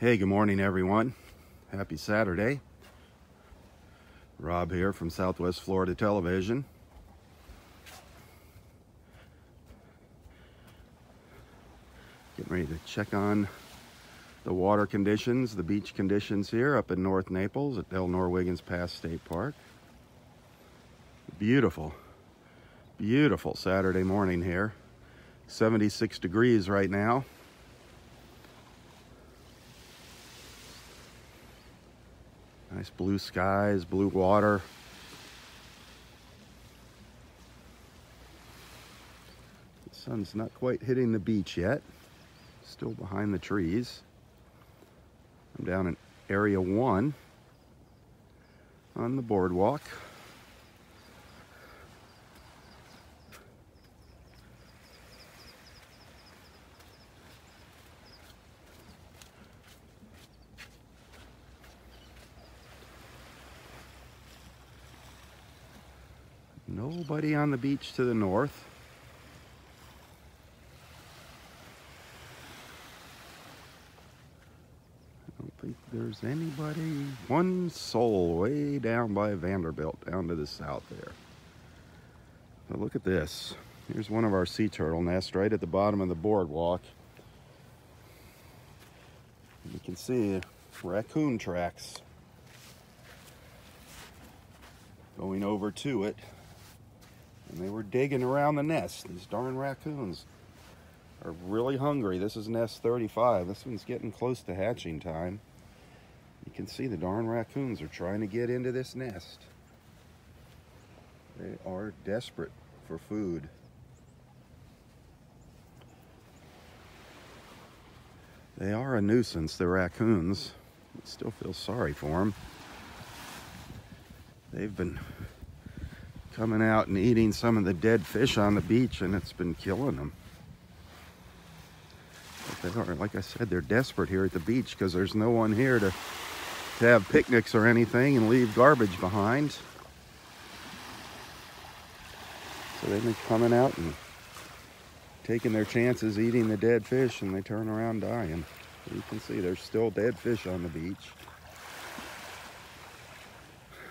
Hey, good morning everyone. Happy Saturday. Rob here from Southwest Florida Television. Getting ready to check on the water conditions, the beach conditions here up in North Naples at Delnor-Wiggins Pass State Park. Beautiful, beautiful Saturday morning here. 76 degrees right now. Nice blue skies, blue water. The sun's not quite hitting the beach yet. Still behind the trees. I'm down in Area 1 on the boardwalk. Nobody on the beach to the north. I don't think there's anybody. One soul way down by Vanderbilt, down to the south there. But look at this. Here's one of our sea turtle nests right at the bottom of the boardwalk. You can see raccoon tracks going over to it. And they were digging around the nest. These darn raccoons are really hungry. This is nest 35. This one's getting close to hatching time. You can see the darn raccoons are trying to get into this nest. They are desperate for food. They are a nuisance, the raccoons. I still feel sorry for them. They've been coming out and eating some of the dead fish on the beach, and it's been killing them. But they are, like I said, they're desperate here at the beach because there's no one here to have picnics or anything and leave garbage behind. So they've been coming out and taking their chances eating the dead fish, and they turn around dying. But you can see there's still dead fish on the beach.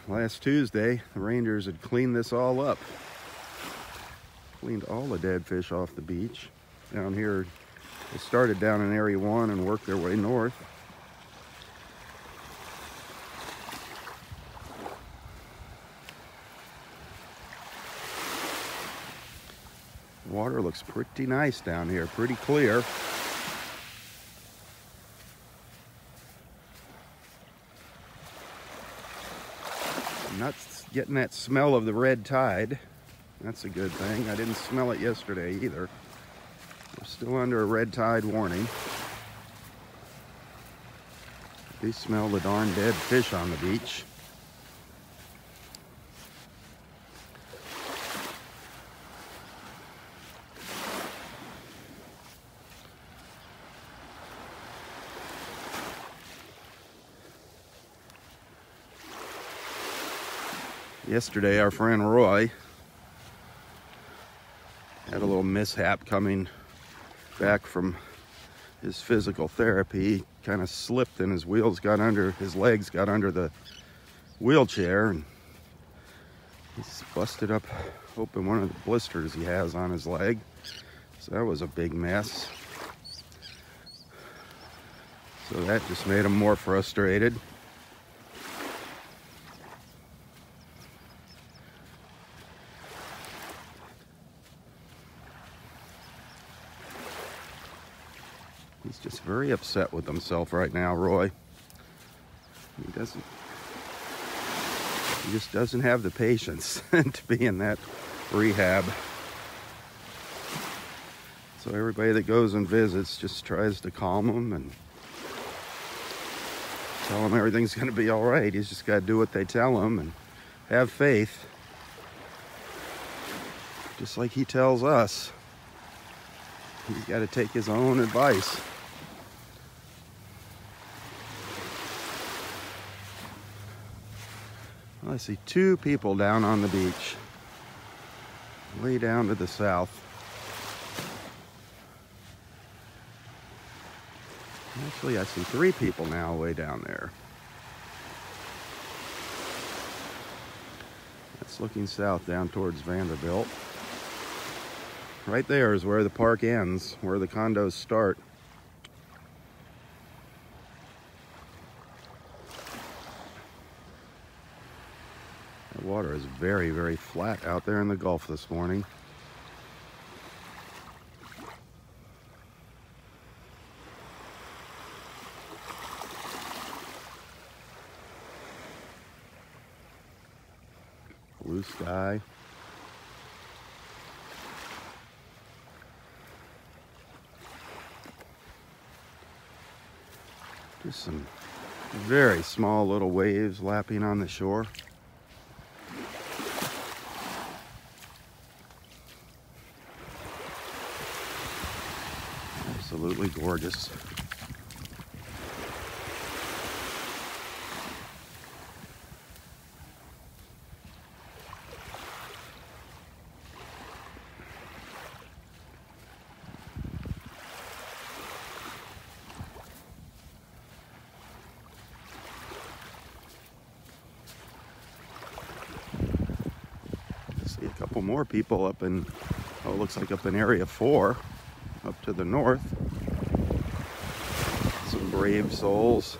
Last Tuesday, the rangers had cleaned this all up. Cleaned all the dead fish off the beach. Down here, they started down in Area 1 and worked their way north. Water looks pretty nice down here, pretty clear. Not getting that smell of the red tide. That's a good thing. I didn't smell it yesterday either. We're still under a red tide warning. They smell the darn dead fish on the beach. Yesterday, our friend Roy had a little mishap coming back from his physical therapy. He kind of slipped and his legs got under the wheelchair, and he's busted up open one of the blisters he has on his leg. So that was a big mess. So that just made him more frustrated. He's just very upset with himself right now, Roy. He just doesn't have the patience to be in that rehab. So everybody that goes and visits just tries to calm him and tell him everything's gonna be all right. He's just gotta do what they tell him and have faith. Just like he tells us. He's gotta take his own advice. Well, I see two people down on the beach, way down to the south. Actually, I see three people now way down there. That's looking south down towards Vanderbilt. Right there is where the park ends, where the condos start. The water is very, very flat out there in the Gulf this morning. Blue sky. Just some very small little waves lapping on the shore. Absolutely gorgeous. A couple more people up in, oh, it looks like up in Area 4, up to the north. Some brave souls.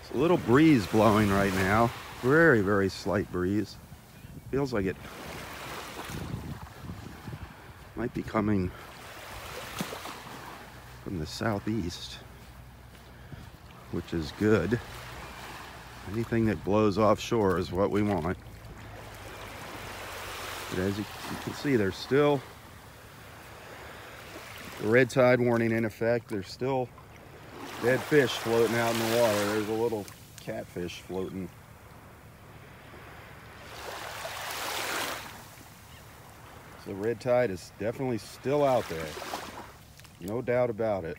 It's a little breeze blowing right now. Very, very slight breeze. Feels like it might be coming from the southeast, which is good. Anything that blows offshore is what we want. But as you can see, there's still the red tide warning in effect. There's still dead fish floating out in the water. There's a little catfish floating. So the red tide is definitely still out there. No doubt about it.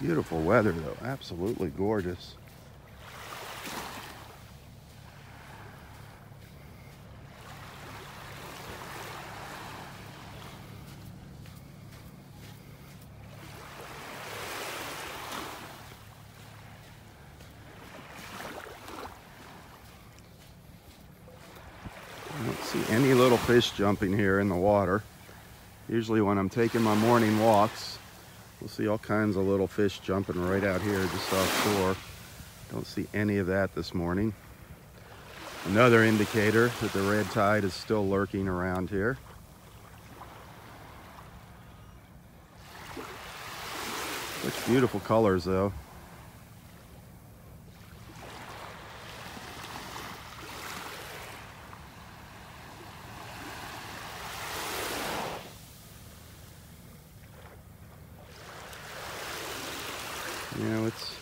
Beautiful weather though, absolutely gorgeous. I don't see any little fish jumping here in the water. Usually when I'm taking my morning walks, we'll see all kinds of little fish jumping right out here just offshore. Don't see any of that this morning. Another indicator that the red tide is still lurking around here. Such beautiful colors though. You know, it's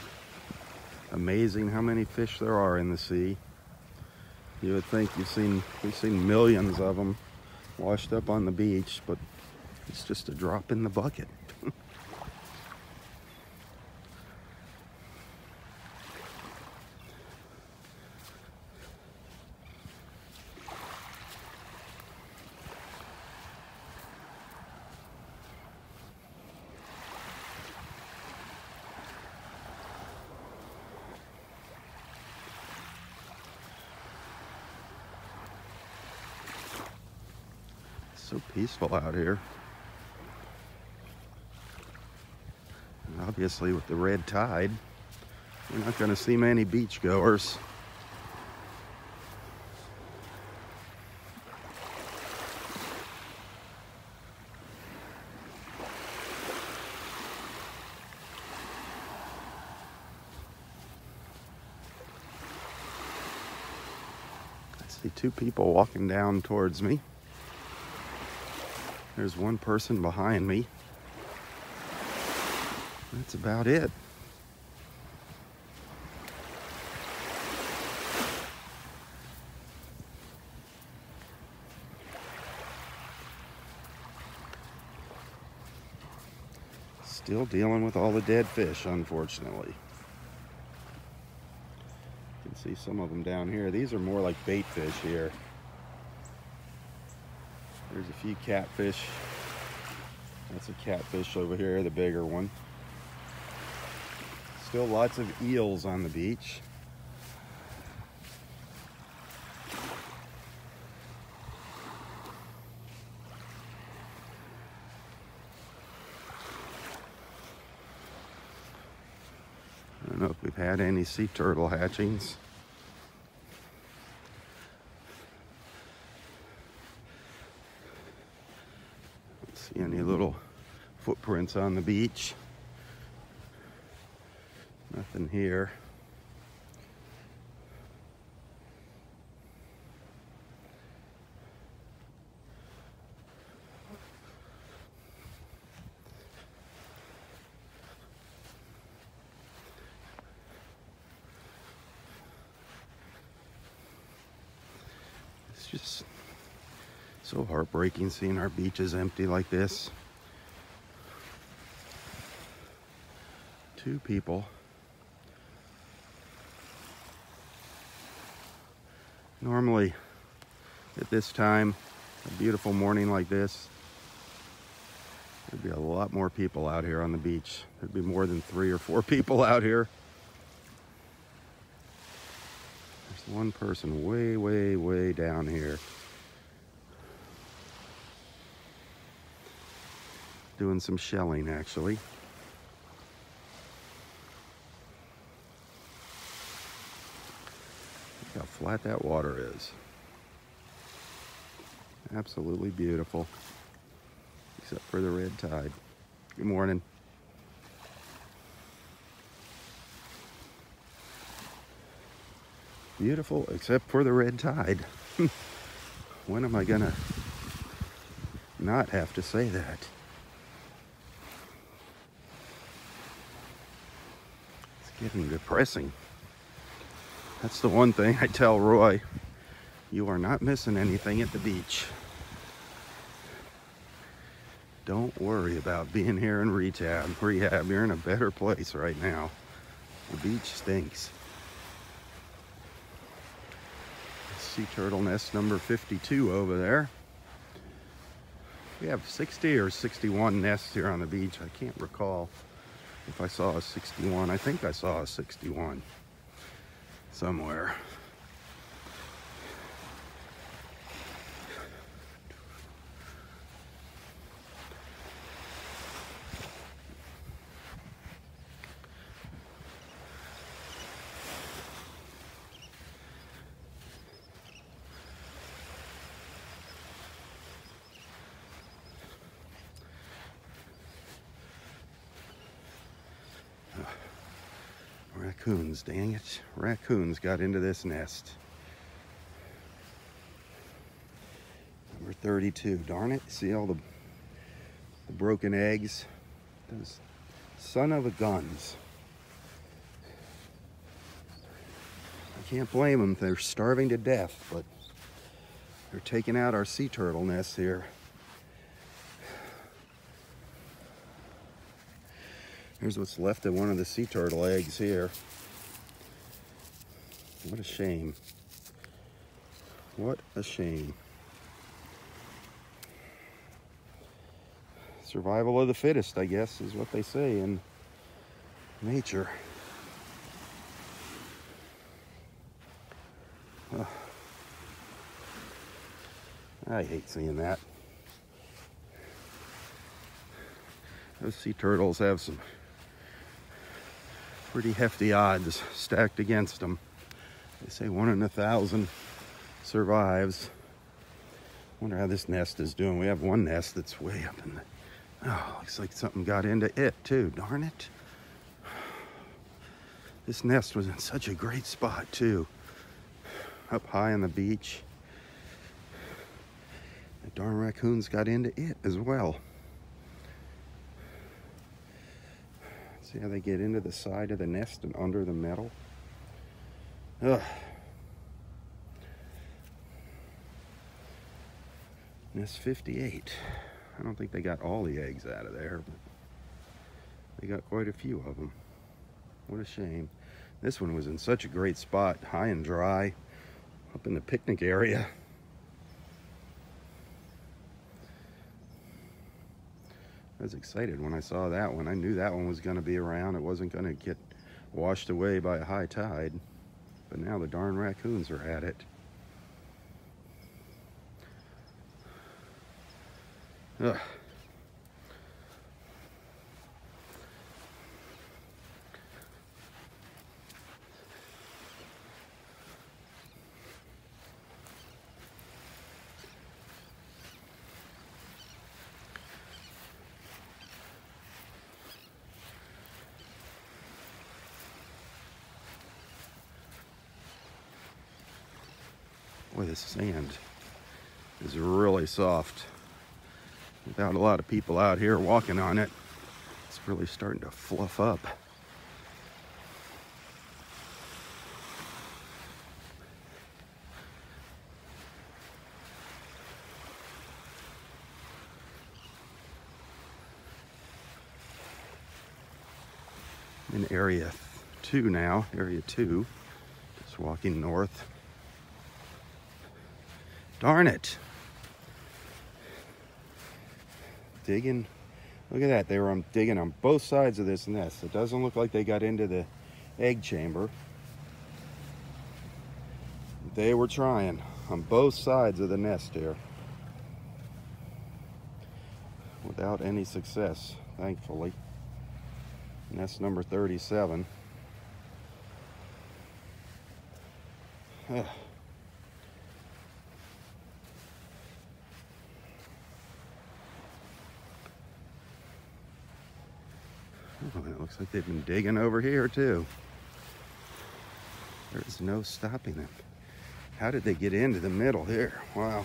amazing how many fish there are in the sea. You would think we've seen millions of them washed up on the beach, but it's just a drop in the bucket. So peaceful out here. And obviously with the red tide, we're not going to see many beachgoers. I see two people walking down towards me. There's one person behind me. That's about it. Still dealing with all the dead fish, unfortunately. You can see some of them down here. These are more like bait fish here. There's a few catfish. That's a catfish over here, the bigger one. Still lots of eels on the beach. I don't know if we've had any sea turtle hatchings. See any little footprints on the beach? Nothing here. It's just so heartbreaking seeing our beaches empty like this. Two people. Normally, at this time, a beautiful morning like this, there'd be a lot more people out here on the beach. There'd be more than 3 or 4 people out here. There's one person way, way, way down here, doing some shelling, actually. Look how flat that water is. Absolutely beautiful, except for the red tide. Good morning. Beautiful, except for the red tide. When am I gonna not have to say that? Getting depressing. That's the one thing I tell Roy. You are not missing anything at the beach. Don't worry about being here in rehab. You're in a better place right now. The beach stinks. Sea turtle nest number 52 over there. We have 60 or 61 nests here on the beach. I can't recall if I saw a 61. I think I saw a 61 somewhere. Raccoons, dang it. Raccoons got into this nest. Number 32, darn it. See all the broken eggs? Those son of a guns. I can't blame them, they're starving to death, but they're taking out our sea turtle nests here. Here's what's left of one of the sea turtle eggs here. What a shame. What a shame. Survival of the fittest, I guess, is what they say in nature. Oh. I hate seeing that. Those sea turtles have some pretty hefty odds stacked against them. They say 1 in 1,000 survives. Wonder how this nest is doing. We have one nest that's way up in the... Oh, looks like something got into it too, darn it. This nest was in such a great spot too. Up high on the beach. The darn raccoons got into it as well. See how they get into the side of the nest and under the metal? Ugh. Nest 58. I don't think they got all the eggs out of there, but they got quite a few of them. What a shame. This one was in such a great spot, high and dry, up in the picnic area. I was excited when I saw that one. I knew that one was going to be around. It wasn't going to get washed away by a high tide. But now the darn raccoons are at it. Ugh. Boy, this sand is really soft. Without a lot of people out here walking on it, it's really starting to fluff up. I'm in area 2 now, area 2, just walking north. Darn it. Digging. Look at that. They were digging on both sides of this nest. It doesn't look like they got into the egg chamber. They were trying on both sides of the nest here. Without any success, thankfully. Nest number 37. Ugh. Oh, it looks like they've been digging over here too. There is no stopping them. How did they get into the middle here? Wow.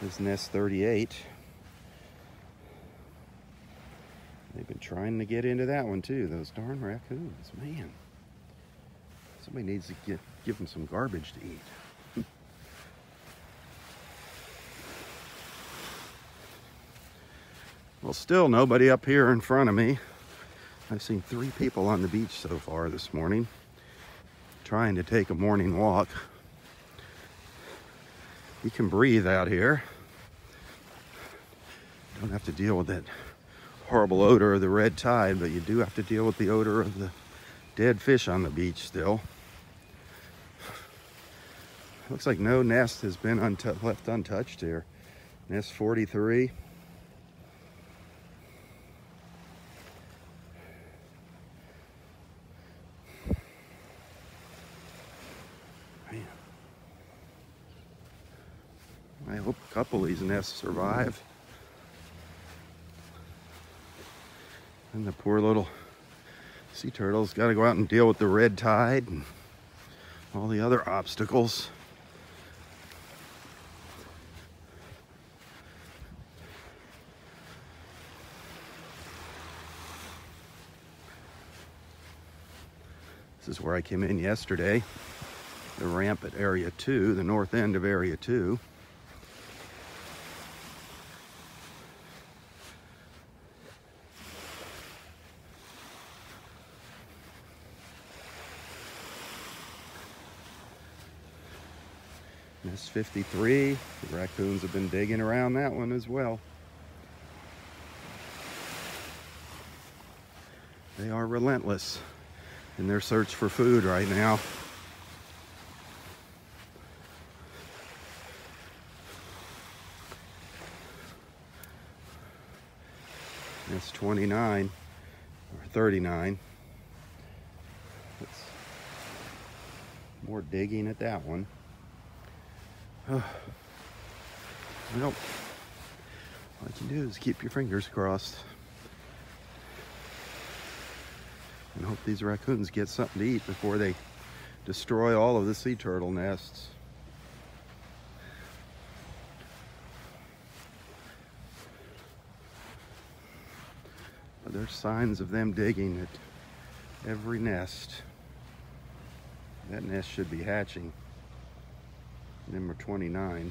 This nest 38. They've been trying to get into that one too. Those darn raccoons, man. Somebody needs to give them some garbage to eat. Well, still nobody up here in front of me. I've seen 3 people on the beach so far this morning, trying to take a morning walk. You can breathe out here. You don't have to deal with that horrible odor of the red tide, but you do have to deal with the odor of the dead fish on the beach still. Looks like no nest has been left untouched here. Nest 43. I hope a couple of these nests survive. And the poor little sea turtle's got to go out and deal with the red tide and all the other obstacles. This is where I came in yesterday, the ramp at Area 2, the north end of Area 2. Nest 53, the raccoons have been digging around that one as well. They are relentless in their search for food right now. Nest 29, or 39. That's more digging at that one. Nope. All you can do is keep your fingers crossed and hope these raccoons get something to eat before they destroy all of the sea turtle nests. There's signs of them digging at every nest. That nest should be hatching. Number 29.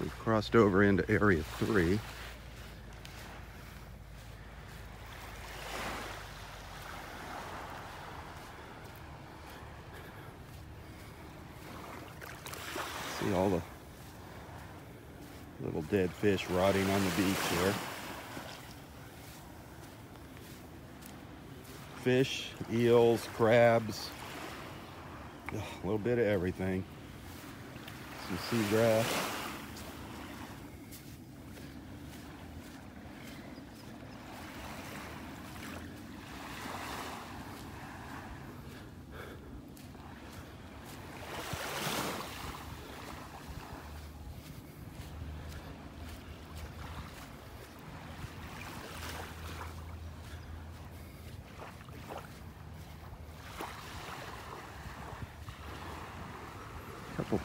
We've crossed over into Area 3. See all the little dead fish rotting on the beach here. Fish, eels, crabs, a little bit of everything. Some seagrass.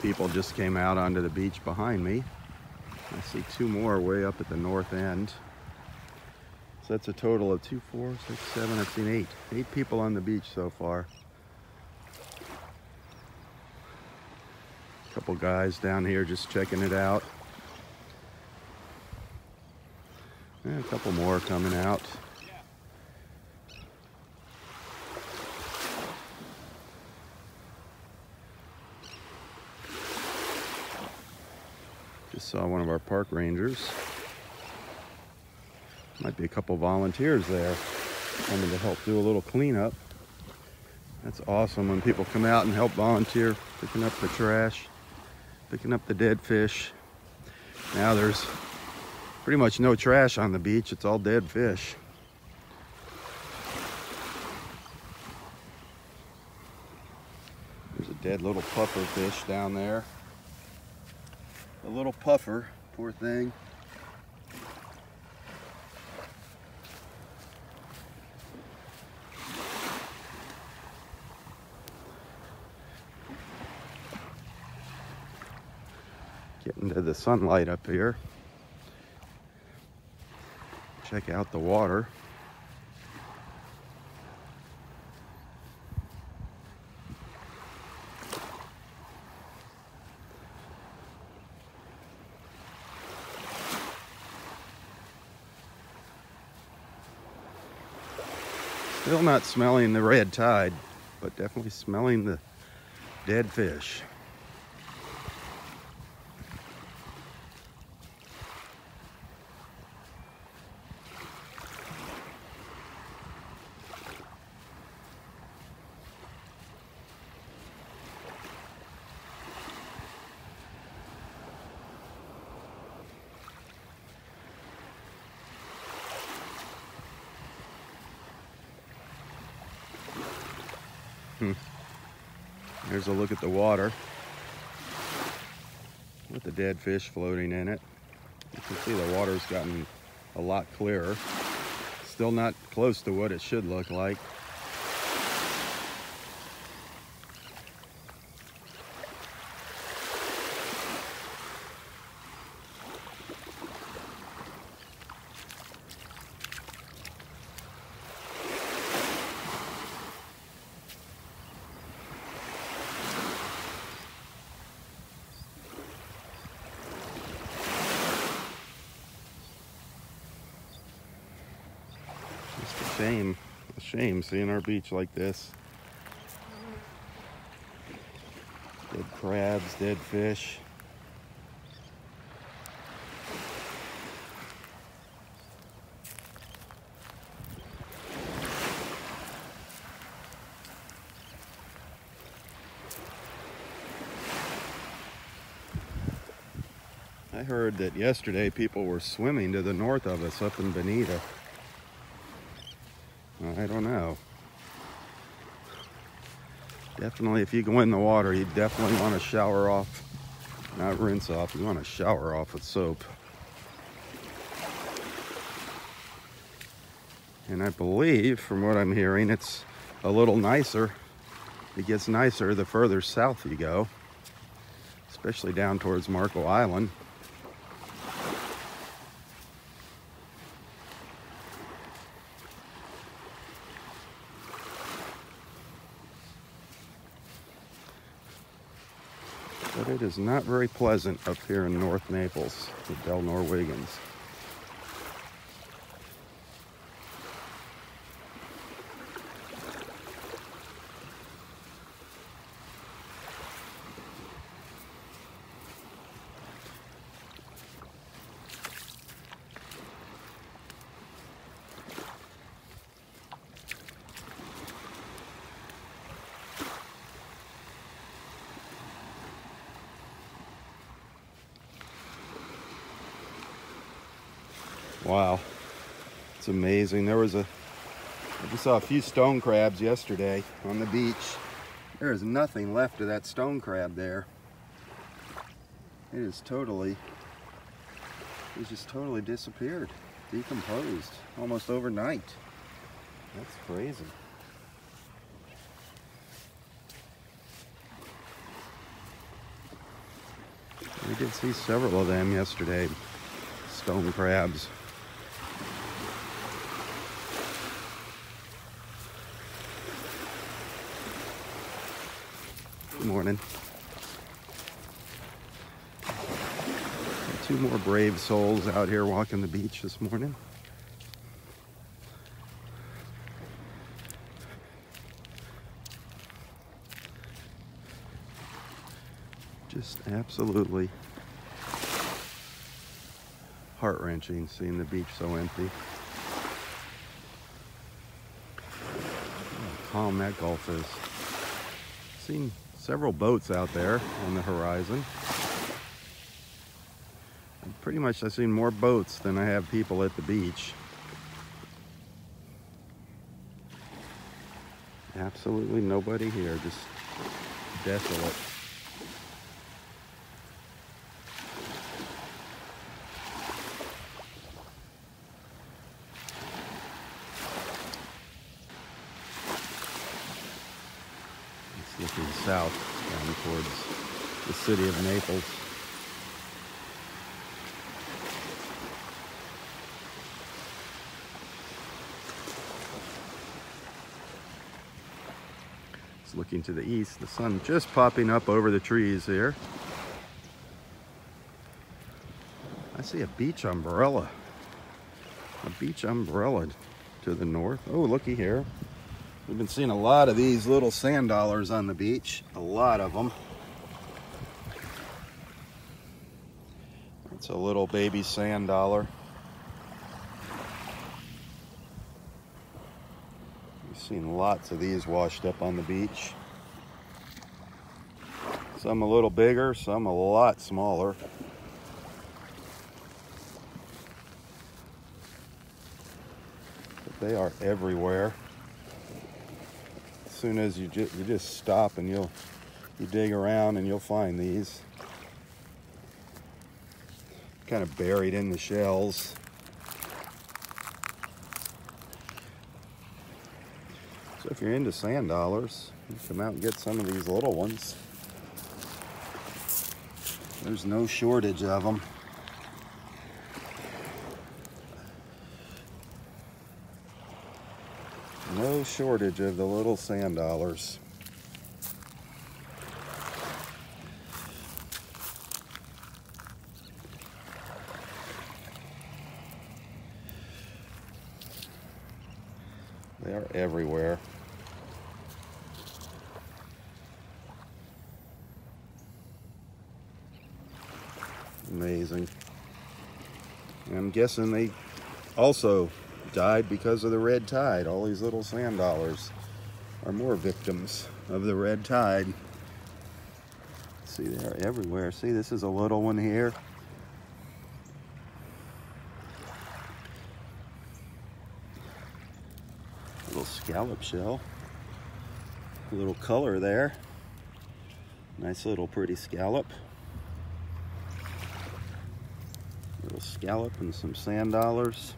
People just came out onto the beach behind me. I see two more way up at the north end. So that's a total of 2, 4, 6, 7, I've seen 8. 8 people on the beach so far. A couple guys down here just checking it out. And a couple more coming out. Saw one of our park rangers. Might be a couple volunteers there coming to help do a little cleanup. That's awesome when people come out and help volunteer, picking up the trash, picking up the dead fish. Now there's pretty much no trash on the beach. It's all dead fish. There's a dead little puffer fish down there. A little puffer, poor thing. Getting to the sunlight up here. Check out the water. Still not smelling the red tide, but definitely smelling the dead fish. Here's a look at the water with the dead fish floating in it. You can see the water's gotten a lot clearer. Still not close to what it should look like. Shame seeing our beach like this. Dead crabs, dead fish. I heard that yesterday people were swimming to the north of us up in Bonita. I don't know. Definitely, if you go in the water, you definitely want to shower off. Not rinse off, you want to shower off with soap. And I believe, from what I'm hearing, it's a little nicer. It gets nicer the further south you go, especially down towards Marco Island. But it is not very pleasant up here in North Naples with Delnor-Wiggins. Wow, it's amazing. There was I just saw a few stone crabs yesterday on the beach. There is nothing left of that stone crab there. It is totally, it's just totally disappeared, decomposed almost overnight. That's crazy. We did see several of them yesterday, stone crabs. Morning. Two more brave souls out here walking the beach this morning. Just absolutely heart-wrenching seeing the beach so empty. How calm that gulf is. Seen several boats out there on the horizon. And pretty much I've seen more boats than I have people at the beach. Absolutely nobody here, just desolate. It's looking south down towards the city of Naples. It's looking to the east, the sun just popping up over the trees here. I see a beach umbrella. A beach umbrella to the north. Oh, looky here. We've been seeing a lot of these little sand dollars on the beach, a lot of them. It's a little baby sand dollar. We've seen lots of these washed up on the beach. Some a little bigger, some a lot smaller. But they are everywhere. As soon as you just stop and you dig around and you'll find these kind of buried in the shells. So if you're into sand dollars, you come out and get some of these little ones. There's no shortage of them. No shortage of the little sand dollars. They are everywhere. Amazing. And I'm guessing they also died because of the red tide. All these little sand dollars are more victims of the red tide. See, they're everywhere. See, this is a little one here. Little scallop shell. A little color there. Nice little pretty scallop. A little scallop and some sand dollars.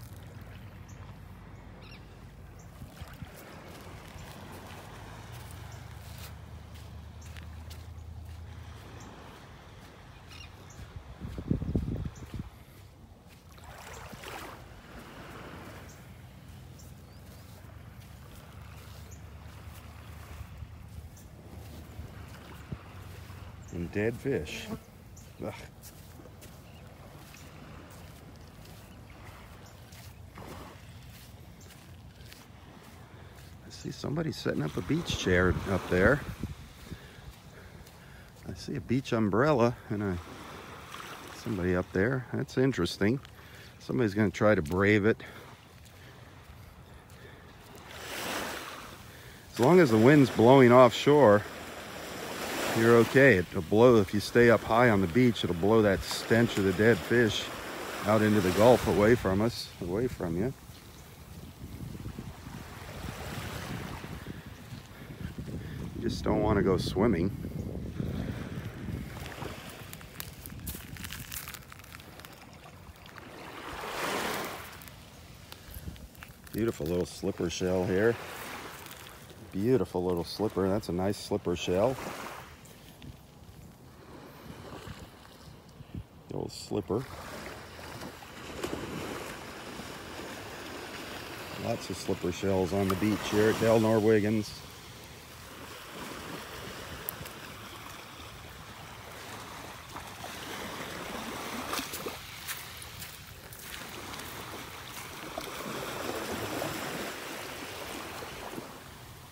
and dead fish. Ugh. I see somebody setting up a beach chair up there. I see a beach umbrella and somebody up there. That's interesting. Somebody's going to try to brave it. As long as the wind's blowing offshore, you're okay. It'll blow, if you stay up high on the beach, it'll blow that stench of the dead fish out into the Gulf away from us, away from you. You just don't want to go swimming. Beautiful little slipper shell here. Beautiful little slipper. That's a nice slipper shell. The old slipper. Lots of slipper shells on the beach here at Delnor-Wiggins.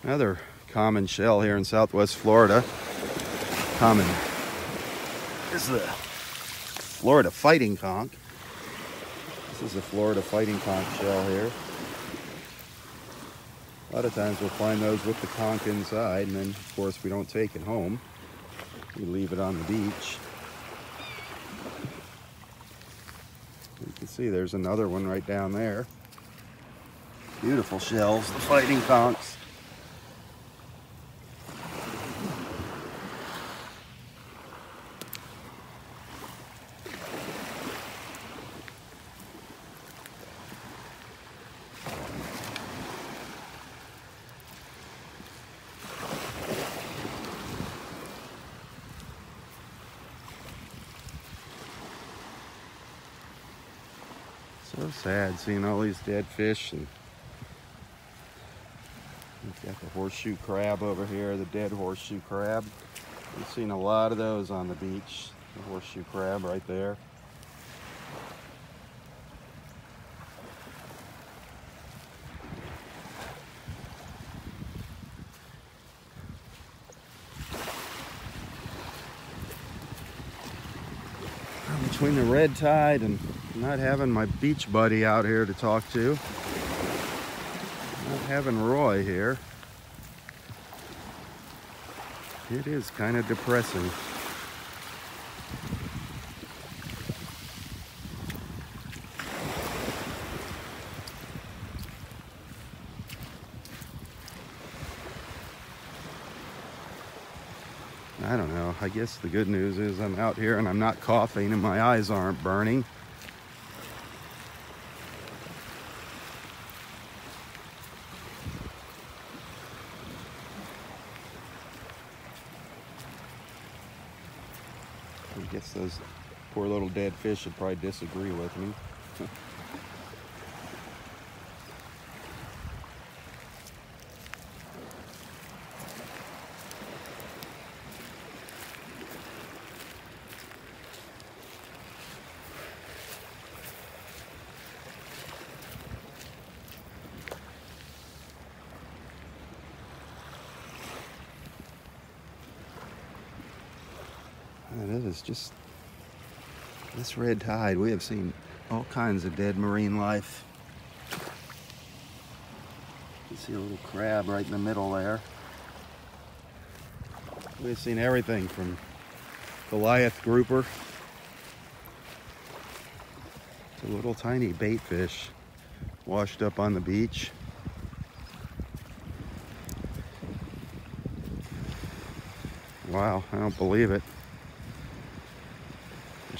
Another common shell here in Southwest Florida. Common. This is the Florida fighting conch. This is the Florida fighting conch shell here. A lot of times we'll find those with the conch inside, and then of course we don't take it home. We leave it on the beach. You can see there's another one right down there. Beautiful shells, the fighting conchs. So sad seeing all these dead fish. And we've got the horseshoe crab over here, the dead horseshoe crab. We've seen a lot of those on the beach. The horseshoe crab right there. Between the red tide and not having my beach buddy out here to talk to, not having Roy here, it is kind of depressing. I don't know, I guess the good news is I'm out here and I'm not coughing and my eyes aren't burning. I guess those poor little dead fish would probably disagree with me. It is just this red tide. We have seen all kinds of dead marine life. You see a little crab right in the middle there. We've seen everything from Goliath grouper to little tiny bait fish washed up on the beach. Wow, I don't believe it.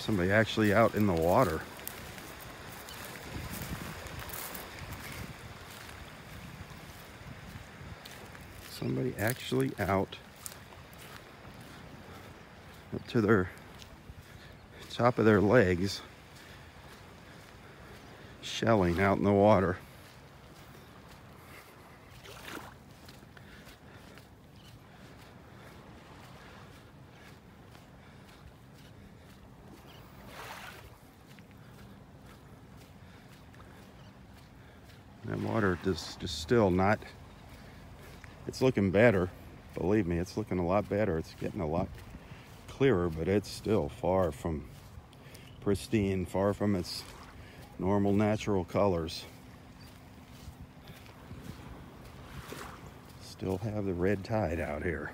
Somebody actually out in the water. Somebody actually out up to their top of their legs, shelling out in the water. That water is just still not, it's looking better. Believe me, it's looking a lot better. It's getting a lot clearer, but it's still far from pristine, far from its normal natural colors. Still have the red tide out here.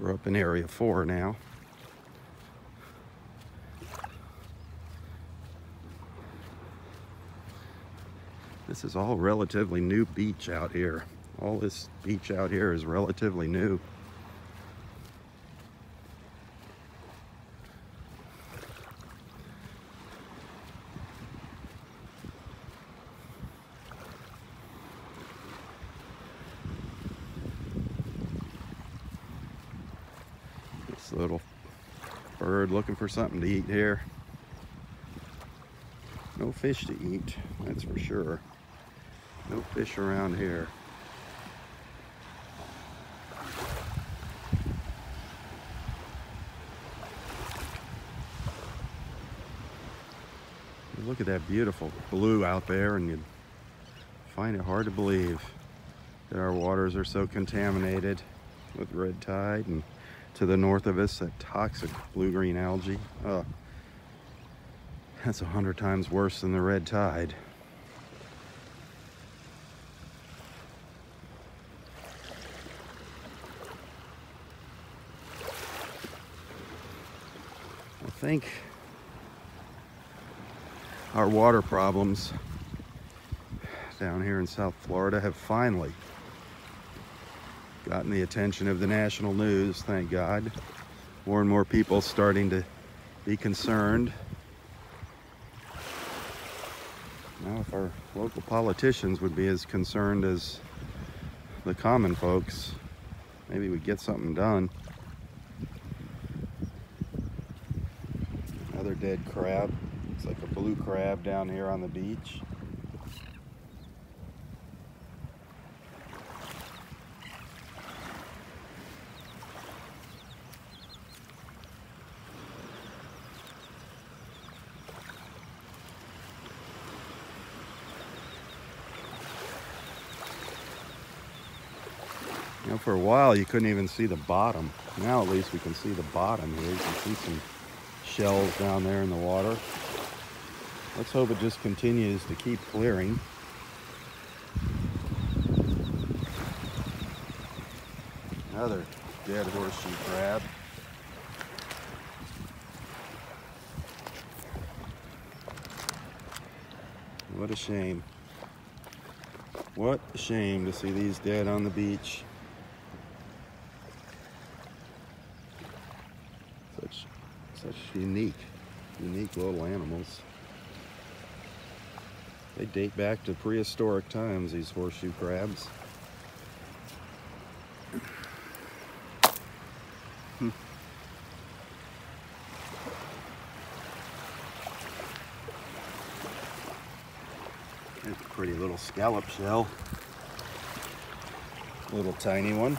We're up in Area 4 now. This is all relatively new beach out here. All this beach out here is relatively new. Little bird looking for something to eat here. No fish to eat, that's for sure. No fish around here. You look at that beautiful blue out there and you'd find it hard to believe that our waters are so contaminated with red tide, and to the north of us, that toxic blue-green algae. That's 100 times worse than the red tide. I think our water problems down here in South Florida have finally gotten the attention of the national news, thank God. More and more people starting to be concerned. Now if our local politicians would be as concerned as the common folks, maybe we'd get something done. Another dead crab. Looks like a blue crab down here on the beach. You know, for a while you couldn't even see the bottom. Now at least we can see the bottom here. You can see some shells down there in the water. Let's hope it just continues to keep clearing. Another dead horseshoe crab. What a shame. What a shame to see these dead on the beach. Such unique little animals. They date back to prehistoric times, these horseshoe crabs. There's a pretty little scallop shell. Little tiny one.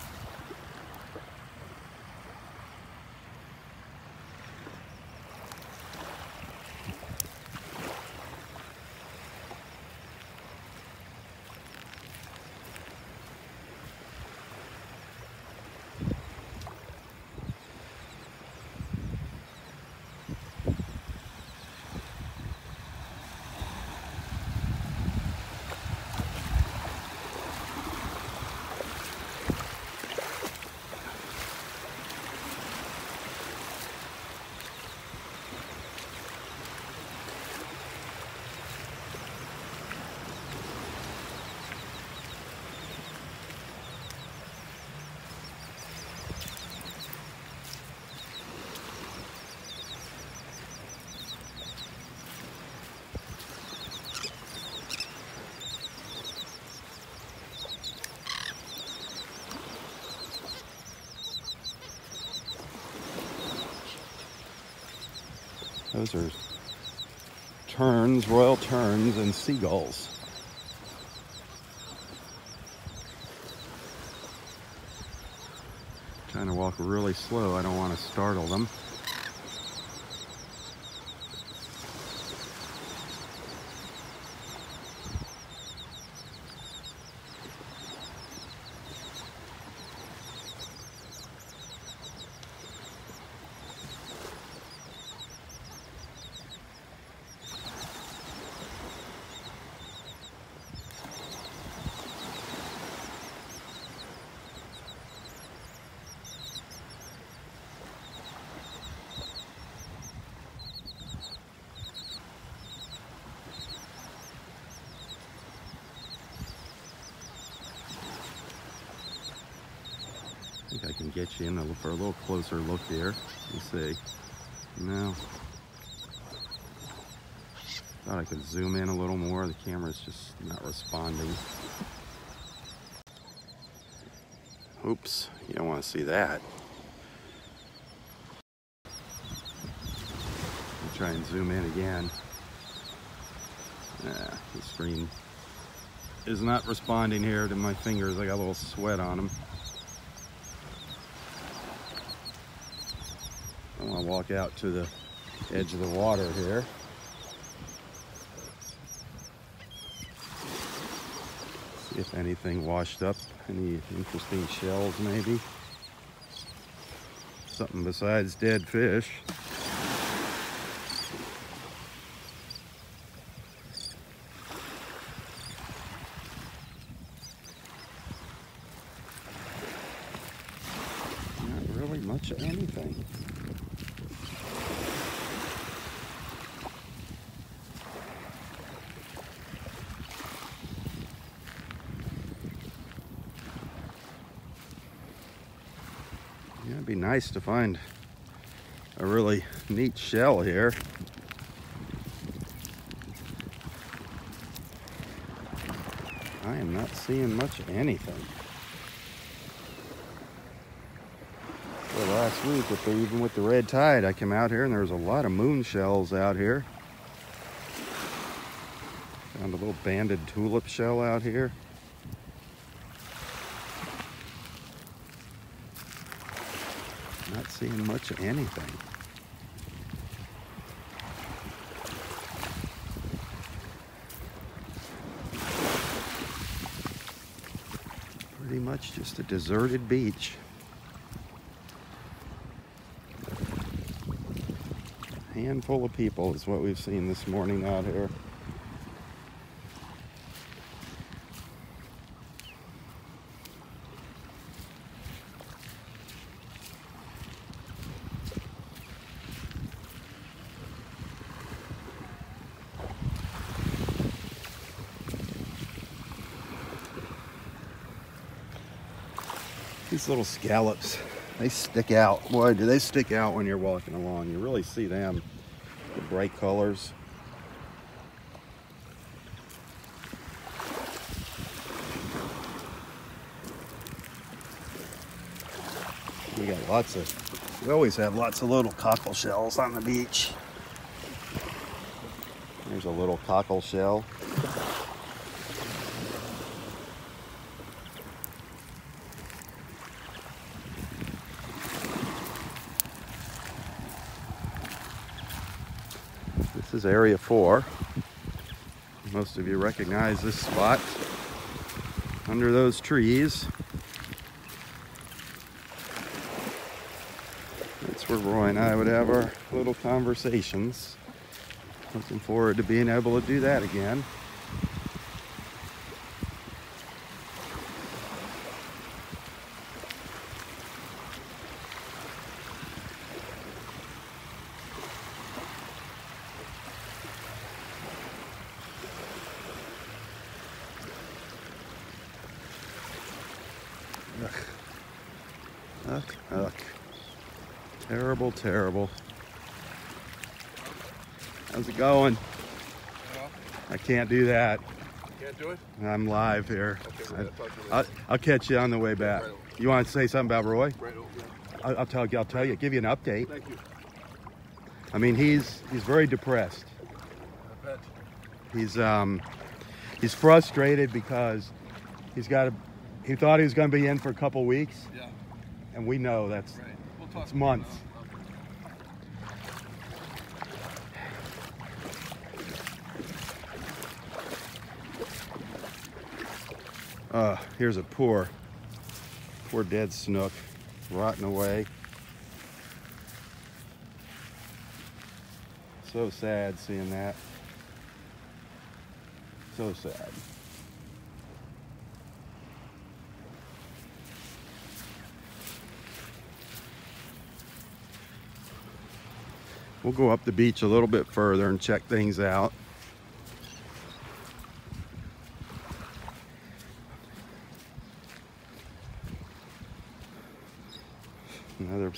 Those are terns, royal terns, and seagulls. I'm trying to walk really slow. I don't want to startle them. I think I can get you in for a little closer look here. Let's see. No. Thought I could zoom in a little more. The camera's just not responding. Oops, you don't want to see that. I'll try and zoom in again. Ah, the screen is not responding here to my fingers. I got a little sweat on them. I want to walk out to the edge of the water here. See if anything washed up, any interesting shells maybe. Something besides dead fish. Not really much of anything. Be nice to find a really neat shell here. I am not seeing much of anything. So last week, even with the red tide, I came out here and there was a lot of moon shells out here. Found a little banded tulip shell out here. Not seeing much of anything. Pretty much just a deserted beach. A handful of people is what we've seen this morning out here. These little scallops, they stick out. Boy, do they stick out when you're walking along. You really see them, the bright colors. We got lots of, we always have lots of little cockle shells on the beach. There's a little cockle shell. This is Area 4. Most of you recognize this spot under those trees. That's where Roy and I would have our little conversations. Looking forward to being able to do that again. Ugh. Ugh, ugh. Terrible, terrible. How's it going? I can't do that. You can't do it? I'm live here. Okay, I'll catch you on the way back. Right, you want to say something about Roy? Right, I'll tell you. Give you an update. Thank you. I mean, he's very depressed. I bet. He's frustrated because he thought he was going to be in for a couple weeks. Yeah. And we know that's right. It's months. Here's a poor dead snook, rotting away. So sad seeing that. So sad. We'll go up the beach a little bit further and check things out. Another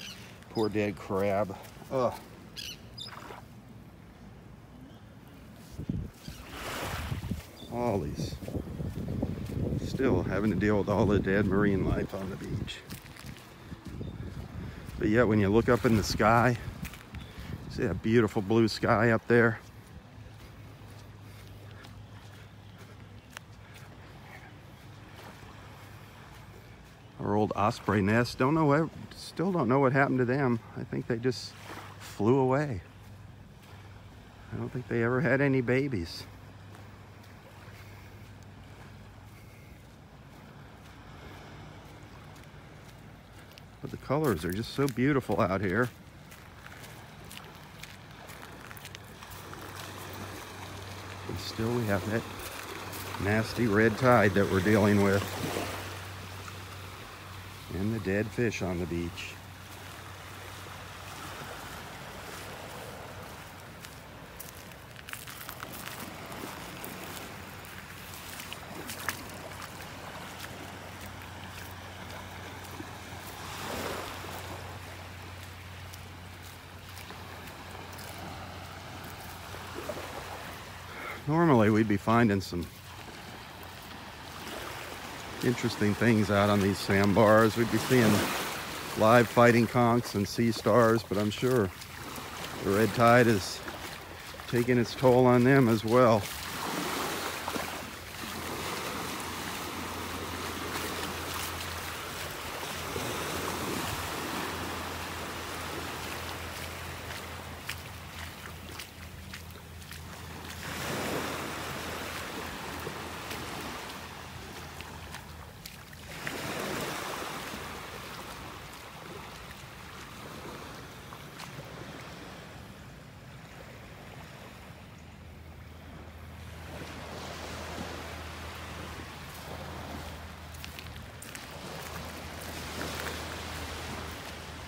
poor dead crab. Ugh. All these. Still having to deal with all the dead marine life on the beach. But yet when you look up in the sky, see that beautiful blue sky up there? Our old osprey nest. Still don't know what happened to them. I think they just flew away. I don't think they ever had any babies. But the colors are just so beautiful out here. And still we have that nasty red tide that we're dealing with. And the dead fish on the beach. Normally we'd be finding some interesting things out on these sandbars. We'd be seeing live fighting conchs and sea stars, but I'm sure the red tide is taking its toll on them as well.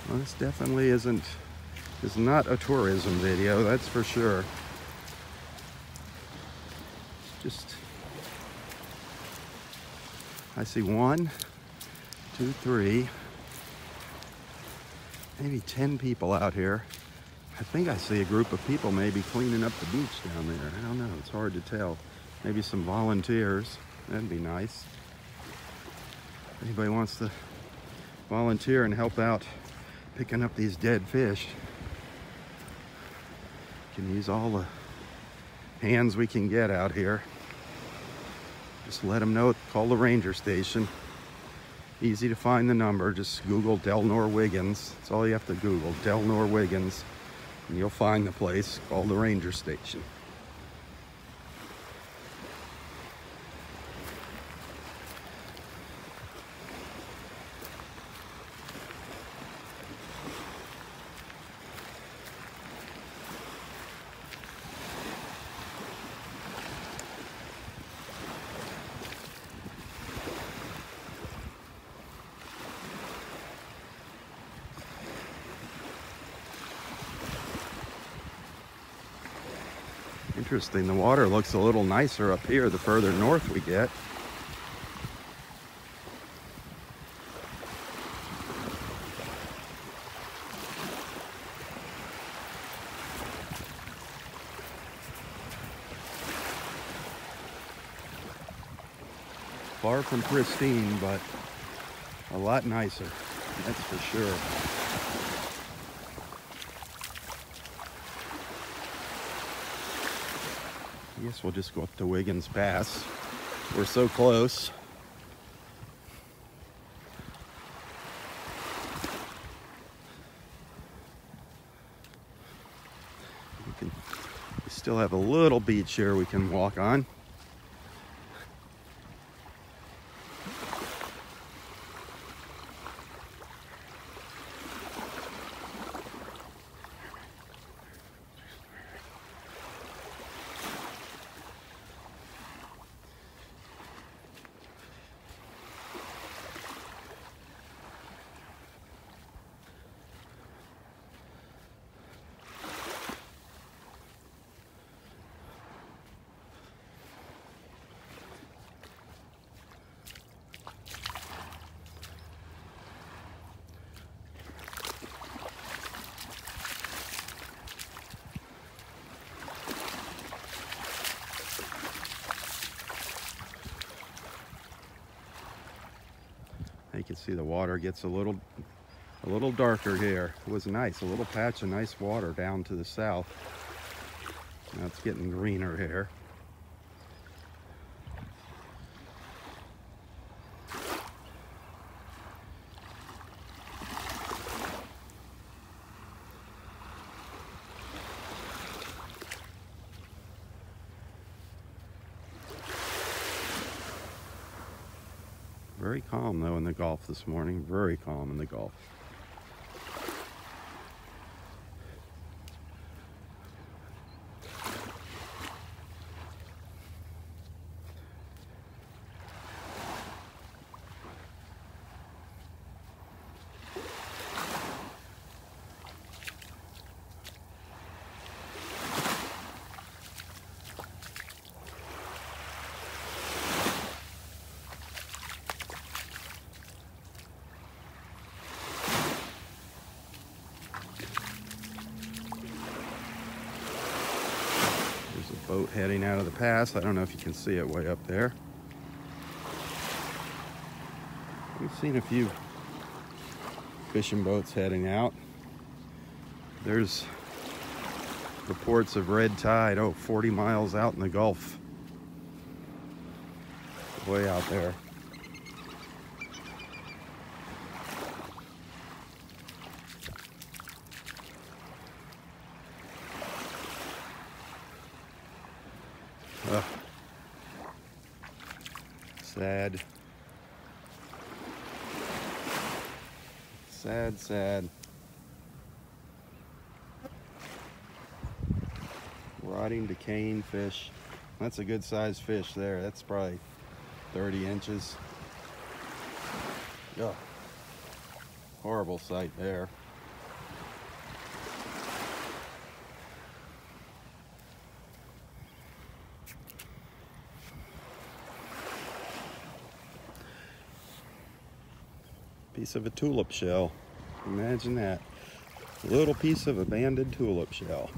Well, this definitely is not a tourism video, that's for sure. I see 1, 2, 3, maybe 10 people out here. I think I see a group of people maybe cleaning up the beach down there. I don't know, it's hard to tell. Maybe some volunteers, that'd be nice. Anybody wants to volunteer and help out picking up these dead fish. Can use all the hands we can get out here. Just let them know, call the ranger station. Easy to find the number, just Google Delnor-Wiggins. That's all you have to Google, Delnor-Wiggins, and you'll find the place. Call the ranger station. Interesting, the water looks a little nicer up here the further north we get. Far from pristine, but a lot nicer, that's for sure. I guess we'll just go up to Wiggins Pass. We're so close. We still have a little beach here we can walk on. You can see the water gets a little darker here. It was nice, a little patch of nice water down to the south. Now it's getting greener here. Very calm though in the Gulf this morning, very calm in the Gulf. Boat heading out of the pass. I don't know if you can see it way up there. We've seen a few fishing boats heading out. There's reports of red tide, 40 miles out in the Gulf. Way out there. Sad. Sad, sad. Rotting, decaying fish. That's a good sized fish there. That's probably 30 inches. Ugh. Horrible sight there. Piece of a tulip shell. Imagine that. A little piece of abandoned tulip shell.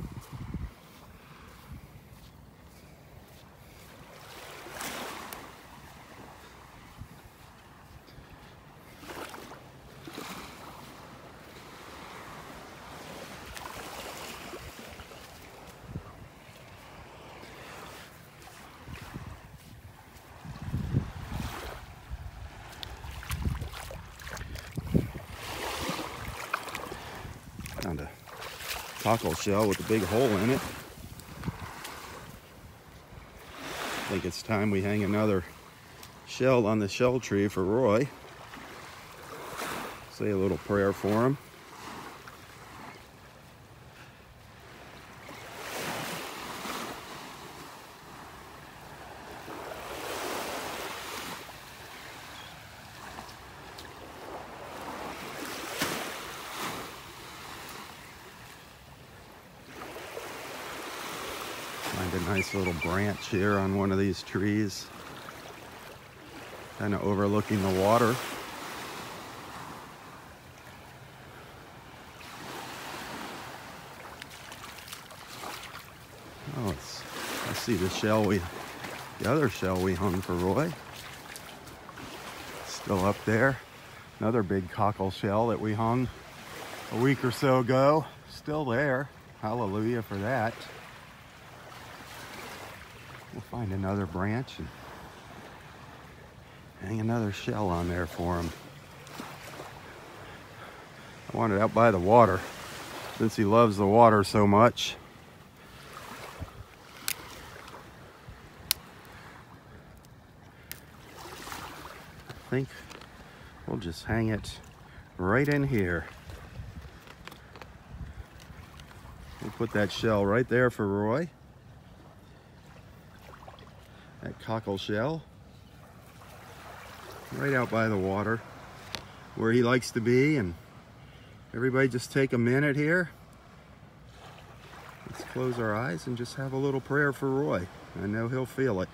Found a cockle shell with a big hole in it. I think it's time we hang another shell on the shell tree for Roy. Say a little prayer for him. Find a nice little branch here on one of these trees, kind of overlooking the water. Oh, I see the shell the other shell we hung for Roy. Still up there. Another big cockle shell that we hung a week or so ago. Still there. Hallelujah for that. We'll find another branch and hang another shell on there for him. I want it out by the water since he loves the water so much. I think we'll just hang it right in here. We'll put that shell right there for Roy. That cockle shell. Right out by the water where he likes to be. And everybody just take a minute here. Let's close our eyes and just have a little prayer for Roy. I know he'll feel it.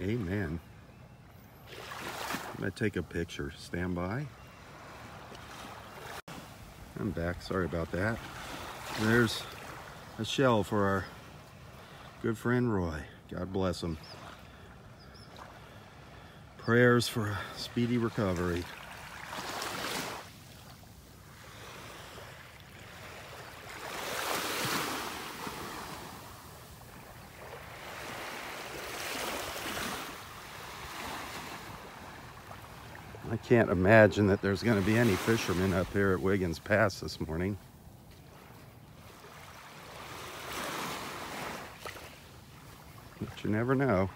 Amen. I'm gonna take a picture. Stand by. I'm back. Sorry about that. There's a shell for our good friend Roy. God bless him. Prayers for a speedy recovery. I can't imagine that there's going to be any fishermen up here at Wiggins Pass this morning. But you never know.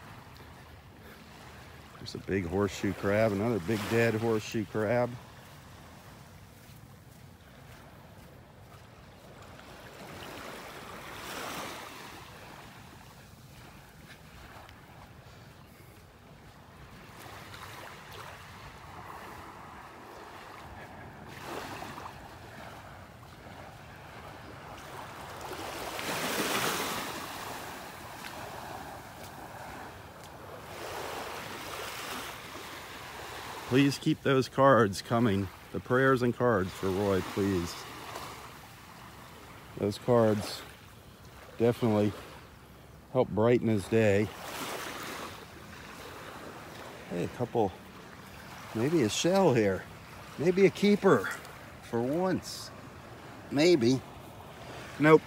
There's a big horseshoe crab, another big dead horseshoe crab. Please keep those cards coming. The prayers and cards for Roy, please. Those cards definitely help brighten his day. Hey, a couple, maybe a shell here. Maybe a keeper for once. Maybe. Nope.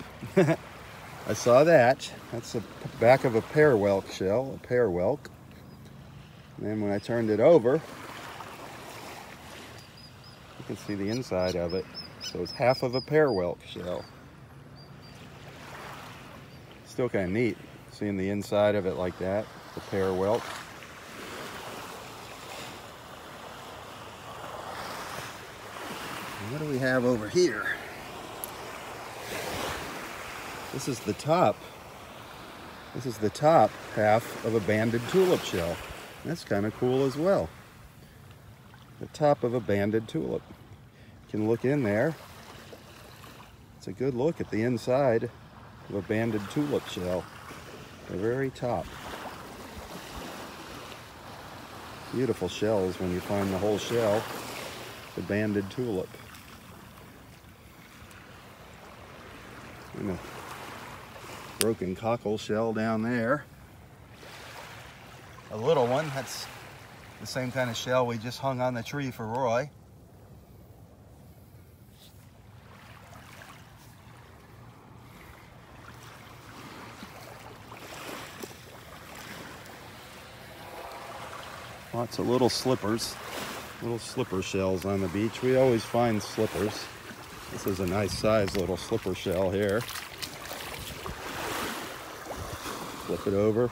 I saw that. That's the back of a pearwhelk shell, a pearwhelk. And then when I turned it over, you can see the inside of it. So it's half of a pearwhelk shell. Still kind of neat seeing the inside of it like that, the pearwhelk. What do we have over here? This is the top. This is the top half of a banded tulip shell. That's kind of cool as well. The top of a banded tulip. You can look in there. It's a good look at the inside of a banded tulip shell. The very top. Beautiful shells when you find the whole shell. The banded tulip. And a broken cockle shell down there. A little one. That's the same kind of shell we just hung on the tree for Roy. Lots of little slipper shells on the beach. We always find slippers. This is a nice size little slipper shell here. Flip it over,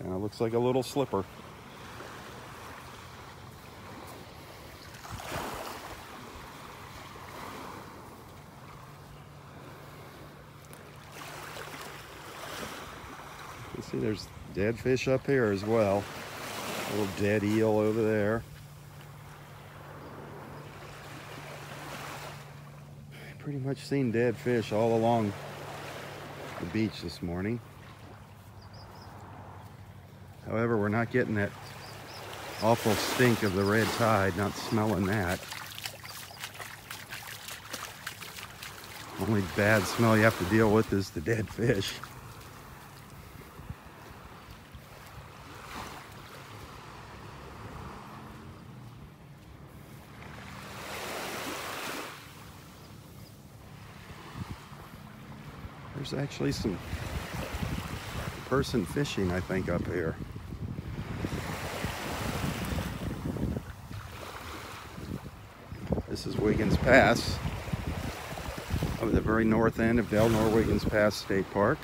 kind of looks like a little slipper. See, there's dead fish up here as well. A little dead eel over there. pretty much seen dead fish all along the beach this morning. However, we're not getting that awful stink of the red tide, not smelling that. Only bad smell you have to deal with is the dead fish. There's actually some person fishing, I think, up here. This is Wiggins Pass, up at the very north end of Delnor-Wiggins Pass State Park.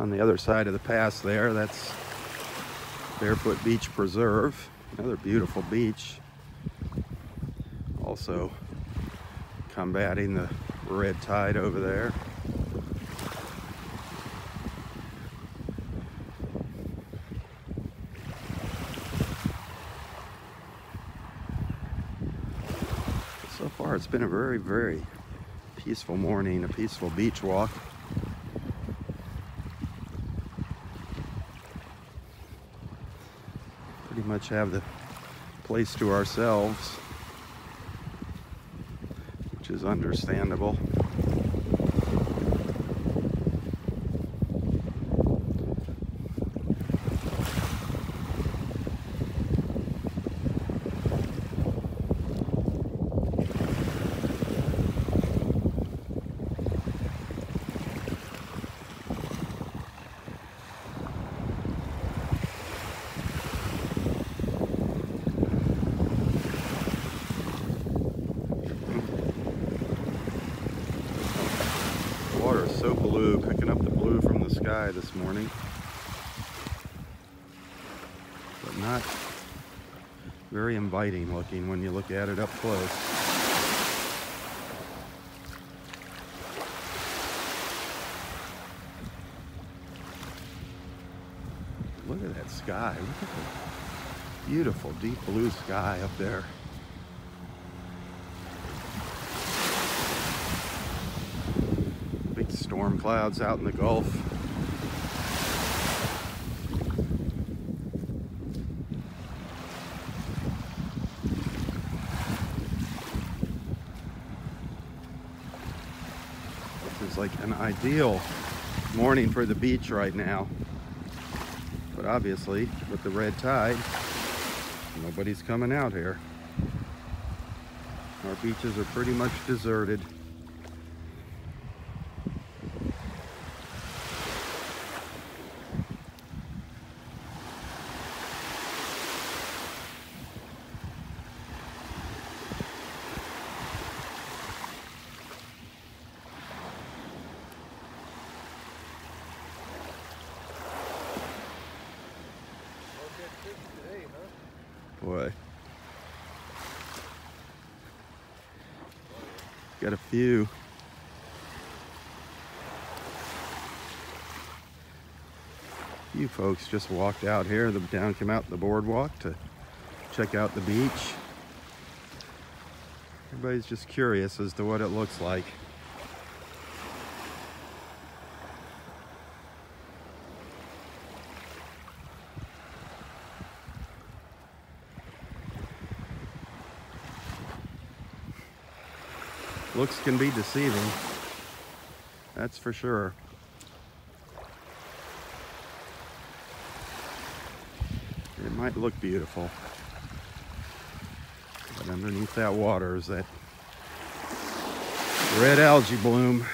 On the other side of the pass there, that's Barefoot Beach Preserve, another beautiful beach. Also combating the red tide over there. So far it's been a very, very peaceful morning, a peaceful beach walk. Much have the place to ourselves, which is understandable. So blue, picking up the blue from the sky this morning, but not very inviting looking when you look at it up close. Look at that sky, look at the beautiful deep blue sky up there. Storm clouds out in the Gulf. This is like an ideal morning for the beach right now, but obviously with the red tide, nobody's coming out here. Our beaches are pretty much deserted. Boy, got a few. A few folks just walked out here. The down came out the boardwalk to check out the beach. Everybody's just curious as to what it looks like. Looks can be deceiving, that's for sure. It might look beautiful, but underneath that water is that red algae bloom.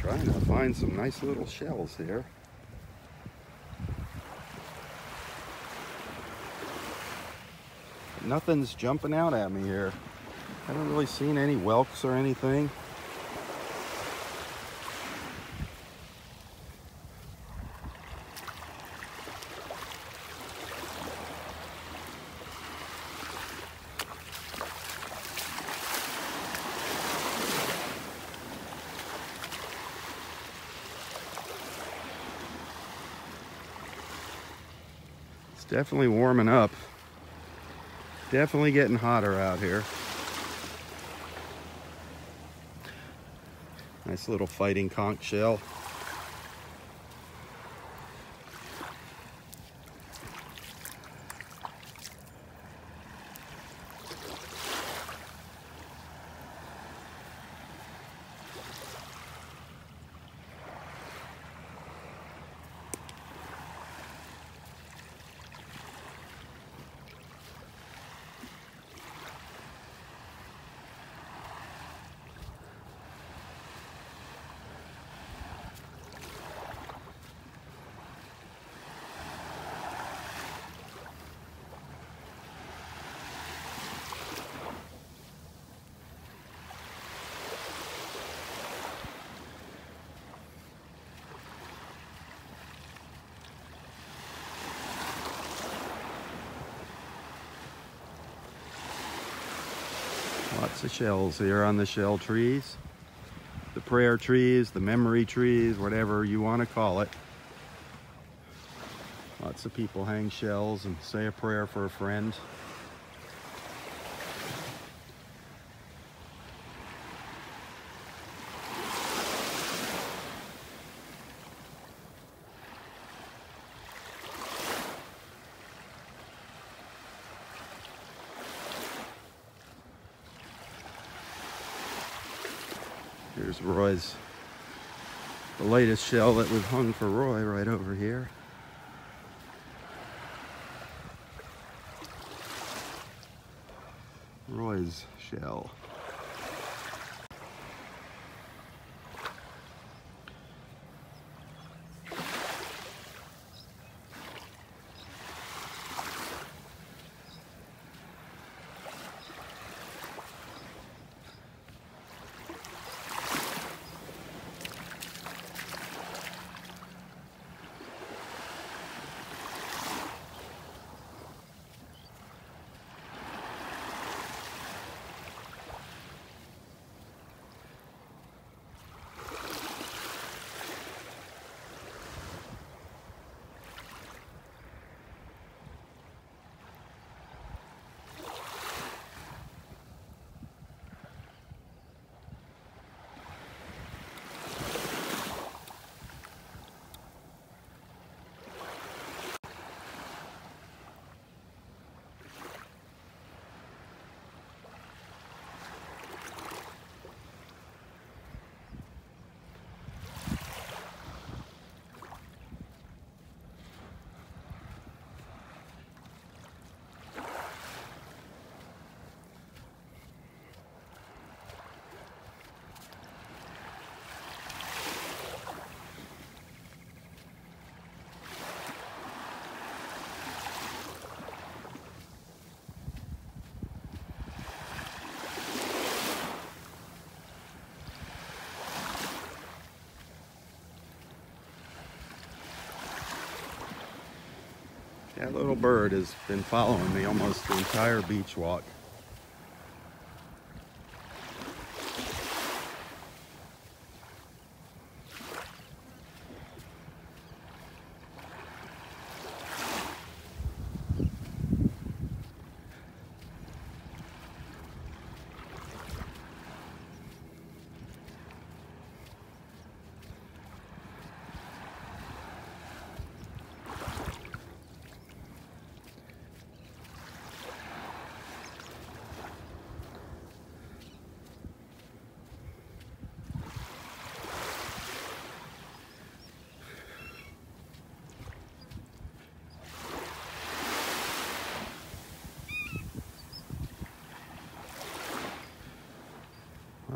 Trying to find some nice little shells here. Nothing's jumping out at me here. Haven't really seen any whelks or anything. It's definitely warming up. Definitely getting hotter out here. Nice little fighting conch shell. Lots of shells here on the shell trees, the prayer trees, the memory trees, whatever you want to call it. Lots of people hang shells and say a prayer for a friend. Here's Roy's, the latest shell that was hung for Roy right over here. Roy's shell. That little bird has been following me almost the entire beach walk.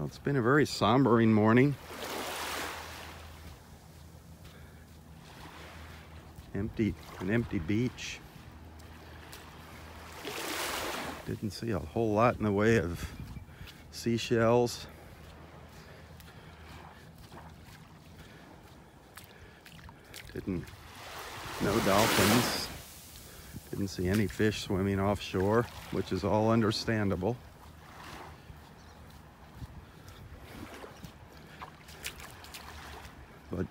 It's been a very sombering morning. An empty beach. Didn't see a whole lot in the way of seashells. No dolphins. Didn't see any fish swimming offshore, which is all understandable. But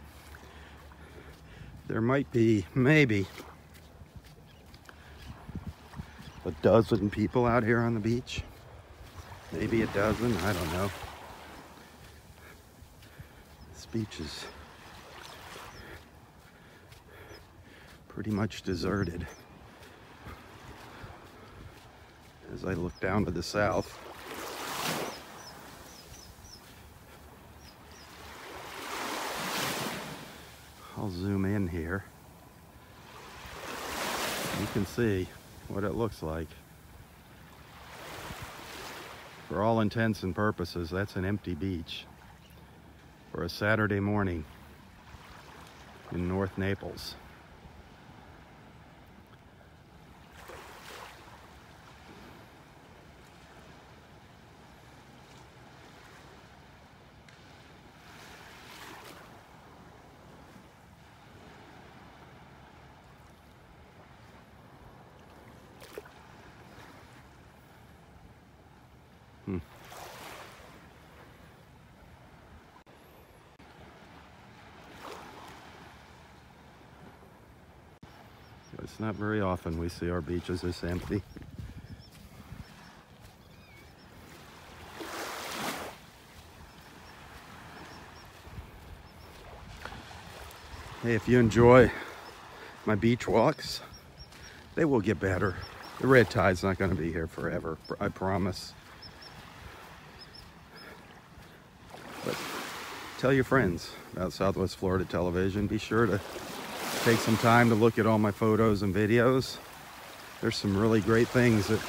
there might be, maybe, a dozen people out here on the beach. Maybe a dozen, I don't know. This beach is pretty much deserted as I look down to the south. I'll zoom in here. You can see what it looks like. For all intents and purposes, that's an empty beach for a Saturday morning in North Naples. It's not very often we see our beaches this empty. Hey, if you enjoy my beach walks, they will get better. The red tide's not going to be here forever, I promise. But tell your friends about Southwest Florida Television. Be sure to take some time to look at all my photos and videos. There's some really great things that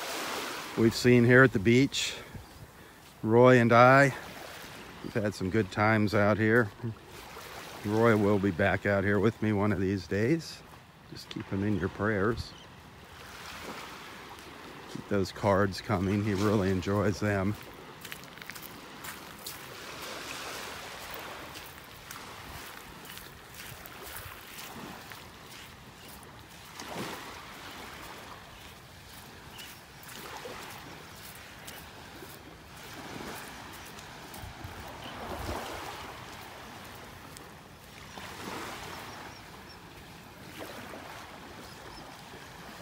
we've seen here at the beach. Roy and I, we've had some good times out here. Roy will be back out here with me one of these days. Just keep him in your prayers. Keep those cards coming. He really enjoys them.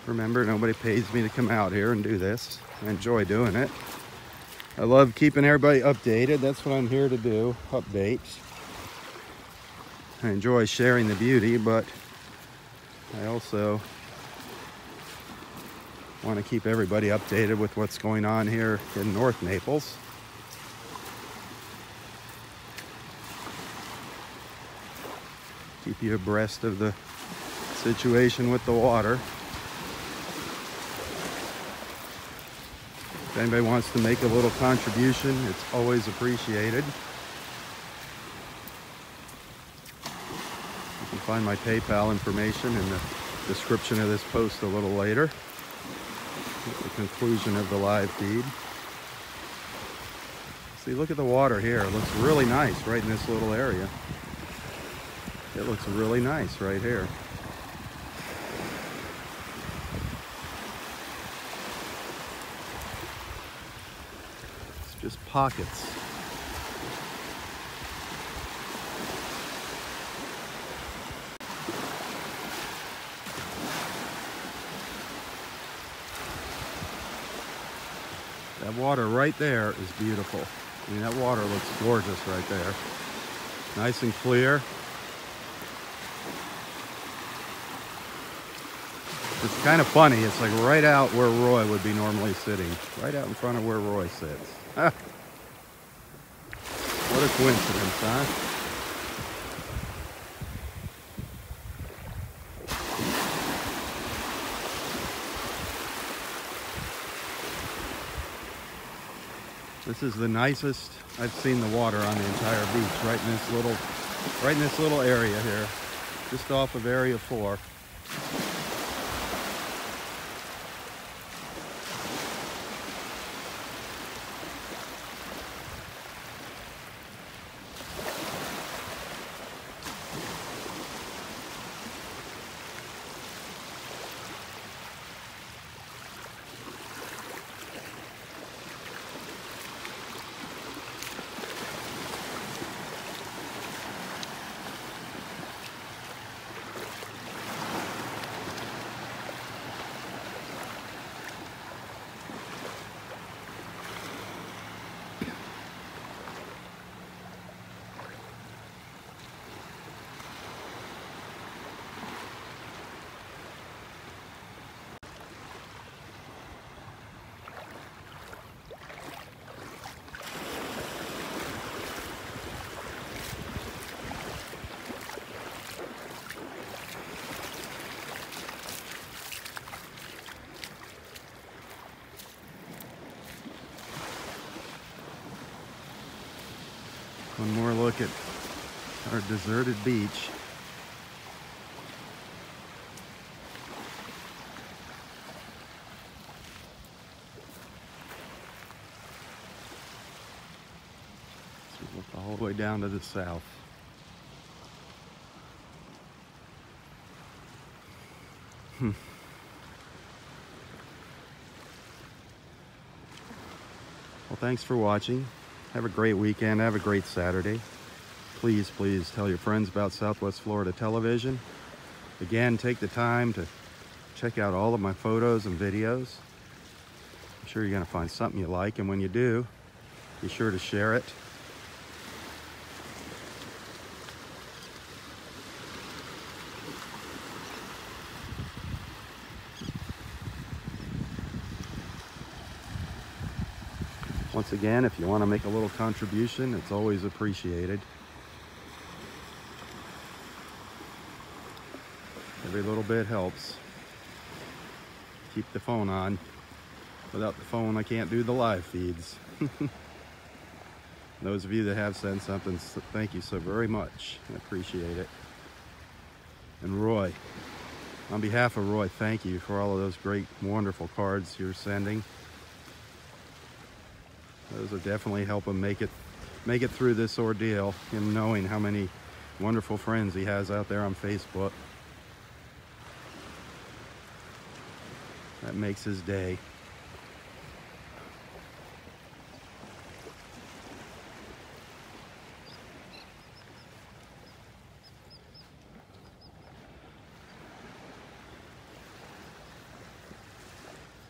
Remember, nobody pays me to come out here and do this. I enjoy doing it. I love keeping everybody updated. That's what I'm here to do, updates. I enjoy sharing the beauty, but I also want to keep everybody updated with what's going on here in North Naples. Keep you abreast of the situation with the water. If anybody wants to make a little contribution, it's always appreciated. You can find my PayPal information in the description of this post a little later, at the conclusion of the live feed. See, look at the water here. It looks really nice right in this little area. It looks really nice right here. Just pockets. That water right there is beautiful. I mean, that water looks gorgeous right there. Nice and clear. It's kind of funny. It's like right out where Roy would be normally sitting. Right out in front of where Roy sits. What a coincidence, huh? This is the nicest I've seen the water on the entire beach, right in this little area here, just off of Area 4. One more look at our deserted beach. So we look all the way down to the south. Well, thanks for watching. Have a great weekend. Have a great Saturday. Please, please tell your friends about Southwest Florida Television. Again, take the time to check out all of my photos and videos. I'm sure you're going to find something you like, and when you do, be sure to share it. Once again, if you want to make a little contribution, it's always appreciated. Every little bit helps. Keep the phone on. Without the phone, I can't do the live feeds. Those of you that have sent something, thank you so very much. I appreciate it. And Roy, on behalf of Roy, thank you for all of those great, wonderful cards you're sending. Those are definitely helping make it through this ordeal, and knowing how many wonderful friends he has out there on Facebook. That makes his day.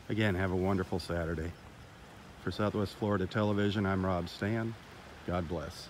Again, have a wonderful Saturday. For Southwest Florida Television, I'm Robb Stan. God bless.